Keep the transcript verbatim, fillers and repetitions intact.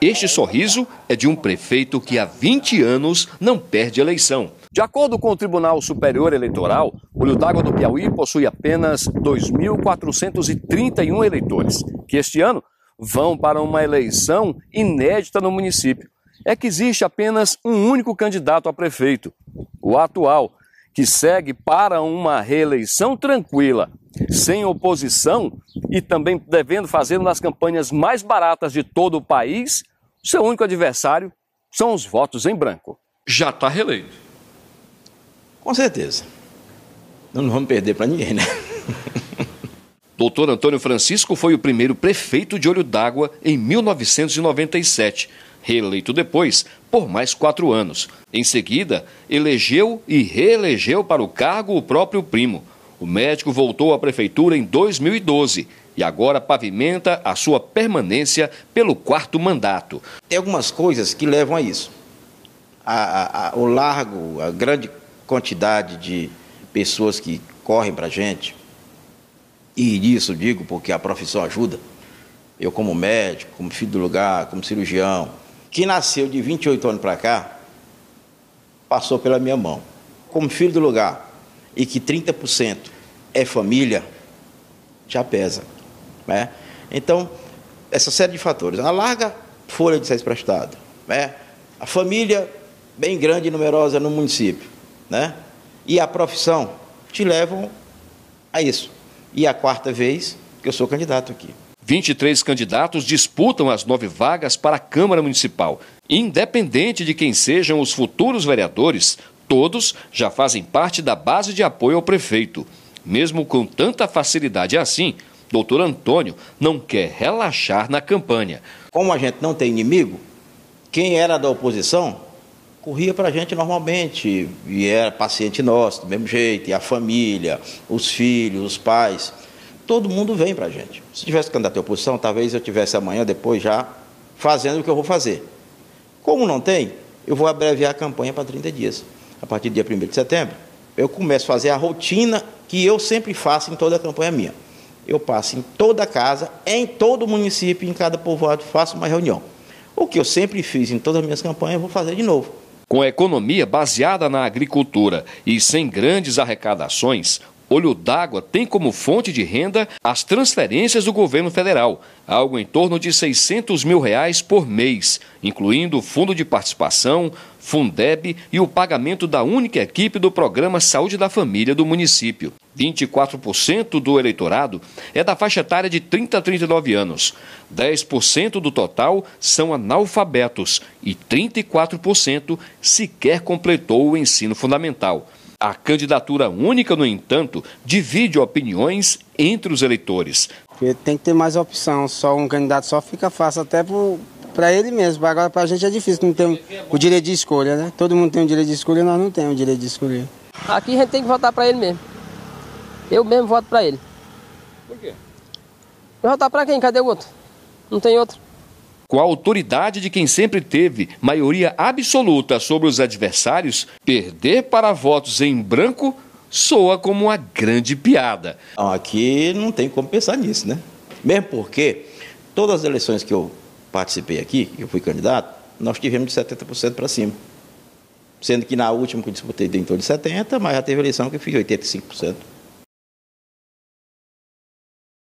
Este sorriso é de um prefeito que há vinte anos não perde eleição. De acordo com o Tribunal Superior Eleitoral, Olho d'Água do Piauí possui apenas dois mil quatrocentos e trinta e um eleitores, que este ano vão para uma eleição inédita no município. É que existe apenas um único candidato a prefeito, o atual, que segue para uma reeleição tranquila, sem oposição e também devendo fazer uma das campanhas mais baratas de todo o país. Seu único adversário são os votos em branco. Já está reeleito. Com certeza. Nós não vamos perder para ninguém, né? Doutor Antônio Francisco foi o primeiro prefeito de Olho d'Água em mil novecentos e noventa e sete, reeleito depois por mais quatro anos. Em seguida, elegeu e reelegeu para o cargo o próprio primo. O médico voltou à prefeitura em dois mil e doze e agora pavimenta a sua permanência pelo quarto mandato. Tem algumas coisas que levam a isso. A, a, a, o largo, a grande quantidade de pessoas que correm para a gente, e disso digo porque a profissão ajuda, eu como médico, como filho do lugar, como cirurgião, que nasceu de vinte e oito anos para cá, passou pela minha mão. Como filho do lugar, e que trinta por cento é família, já pesa, né? Então, essa série de fatores. A larga folha de ser prestado, né? A família bem grande e numerosa no município, né? E a profissão te levam a isso. E a quarta vez que eu sou candidato aqui. vinte e três candidatos disputam as nove vagas para a Câmara Municipal. Independente de quem sejam os futuros vereadores, todos já fazem parte da base de apoio ao prefeito. Mesmo com tanta facilidade assim, doutor Antônio não quer relaxar na campanha. Como a gente não tem inimigo, quem era da oposição corria para a gente normalmente, e era paciente nosso, do mesmo jeito, e a família, os filhos, os pais, todo mundo vem para a gente. Se tivesse candidato à oposição, talvez eu tivesse amanhã, depois já, fazendo o que eu vou fazer. Como não tem, eu vou abreviar a campanha para trinta dias. A partir do dia primeiro de setembro, eu começo a fazer a rotina que eu sempre faço em toda a campanha minha. Eu passo em toda casa, em todo município, em cada povoado, faço uma reunião. O que eu sempre fiz em todas as minhas campanhas, eu vou fazer de novo. Com a economia baseada na agricultura e sem grandes arrecadações, Olho d'Água tem como fonte de renda as transferências do governo federal, algo em torno de seiscentos mil reais por mês, incluindo o fundo de participação, Fundeb e o pagamento da única equipe do programa Saúde da Família do município. vinte e quatro por cento do eleitorado é da faixa etária de trinta a trinta e nove anos. dez por cento do total são analfabetos e trinta e quatro por cento sequer completou o ensino fundamental. A candidatura única, no entanto, divide opiniões entre os eleitores. Porque tem que ter mais opção, só um candidato só fica fácil, até para ele mesmo. Agora, para a gente é difícil, não tem o direito de escolha, né? Todo mundo tem o direito de escolha, nós não temos o direito de escolher. Aqui a gente tem que votar para ele mesmo. Eu mesmo voto para ele. Por quê? Eu votar para quem? Cadê o outro? Não tem outro. Com a autoridade de quem sempre teve maioria absoluta sobre os adversários, perder para votos em branco soa como uma grande piada. Aqui não tem como pensar nisso, né? Mesmo porque todas as eleições que eu participei aqui, eu fui candidato, nós tivemos de setenta por cento para cima. Sendo que na última que eu disputei deu em torno de setenta por cento, mas já teve eleição que eu fiz oitenta e cinco por cento.